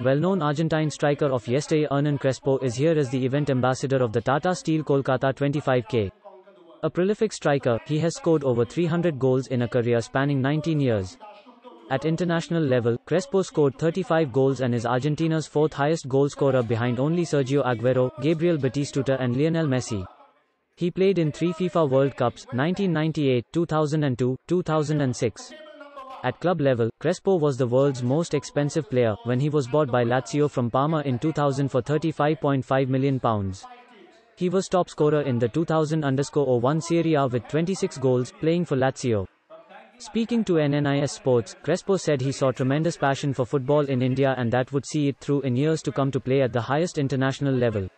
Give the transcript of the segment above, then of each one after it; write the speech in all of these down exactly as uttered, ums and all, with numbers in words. Well-known Argentine striker of yesterday Hernan Crespo is here as the event ambassador of the Tata Steel Kolkata twenty-five K. A prolific striker, he has scored over three hundred goals in a career spanning nineteen years. At international level, Crespo scored thirty-five goals and is Argentina's fourth highest goalscorer behind only Sergio Agüero, Gabriel Batistuta and Lionel Messi. He played in three FIFA World Cups, nineteen ninety-eight, two thousand two, two thousand six. At club level, Crespo was the world's most expensive player, when he was bought by Lazio from Parma in two thousand for thirty-five point five million pounds. He was top scorer in the two thousand oh one Serie A with twenty-six goals, playing for Lazio. Speaking to N N I S Sports, Crespo said he saw tremendous passion for football in India and that would see it through in years to come to play at the highest international level.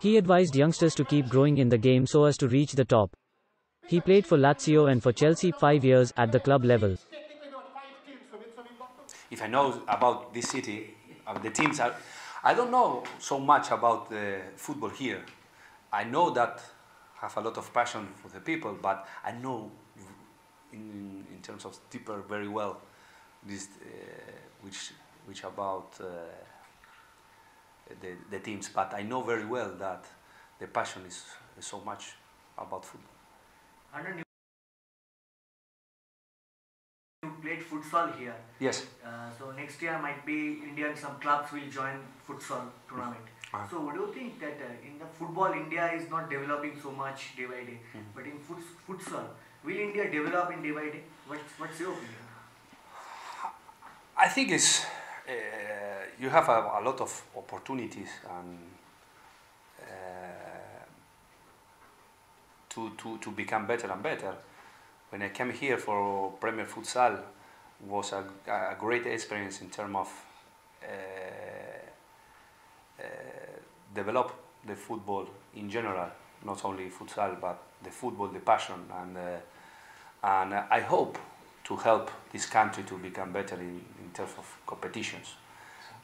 He advised youngsters to keep growing in the game so as to reach the top. He played for Lazio and for Chelsea five years at the club level. If I know about this city, the teams are, I don't know so much about the football here. I know that I have a lot of passion for the people, but I know in, in terms of deeper very well this uh, which which about. Uh, The, the teams, but I know very well that the passion is, is so much about football. Hernan, you played futsal here. Yes. Uh, so next year might be Indian some clubs will join futsal tournament. Uh-huh. So would you think that uh, in the football India is not developing so much day by day, mm-hmm. but in fut futsal will India develop in day by day? What's, what's your opinion? I think it's. Uh, You have a, a lot of opportunities and, uh, to, to, to become better and better. When I came here for Premier Futsal, it was a, a great experience in terms of uh, uh, develop the football in general, not only futsal, but the football, the passion. And, uh, and I hope to help this country to become better in, in terms of competitions.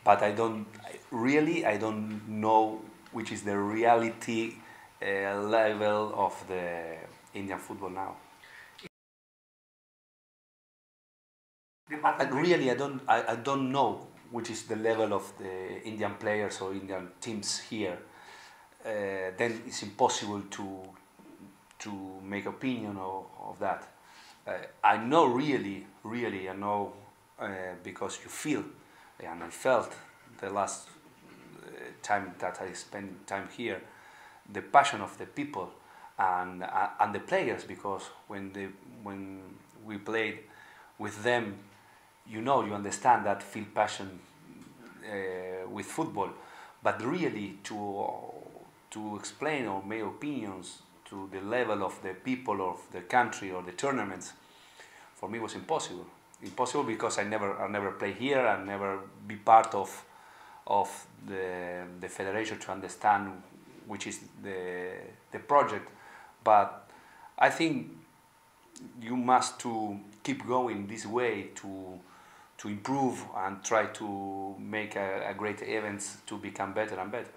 But I don't really, I don't know which is the reality uh, level of the Indian football now. I, really, I don't, I, I don't know which is the level of the Indian players or Indian teams here. Uh, then it's impossible to to make opinion of, of that. Uh, I know really, really, I know uh, because you feel. And I felt the last time that I spent time here, the passion of the people and uh, and the players, because when they when we played with them, you know, you understand that feel passion uh, with football. But really to uh, to explain or make opinions to the level of the people of the country or the tournaments, for me was impossible. Impossible because I never, I never play here. I never be part of, of the the federation to understand which is the the project. But I think you must to keep going this way to to improve and try to make a, a great events to become better and better.